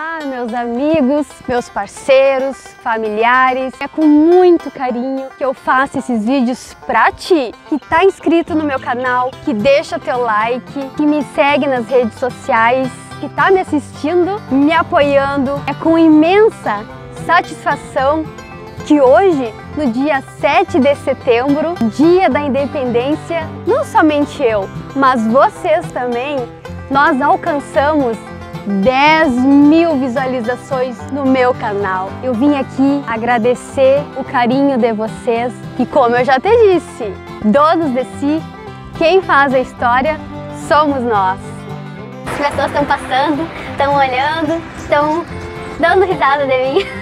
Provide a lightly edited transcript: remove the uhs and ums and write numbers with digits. Olá, meus amigos, meus parceiros, familiares. É com muito carinho que eu faço esses vídeos pra ti, que tá inscrito no meu canal, que deixa teu like, que me segue nas redes sociais, que tá me assistindo, me apoiando. É com imensa satisfação que hoje, no dia 7 de setembro, dia da independência, não somente eu, mas vocês também, nós alcançamos 10 mil visualizações no meu canal. Eu vim aqui agradecer o carinho de vocês e, como eu já te disse, donos de si, quem faz a história somos nós. As pessoas estão passando, estão olhando, estão dando risada de mim.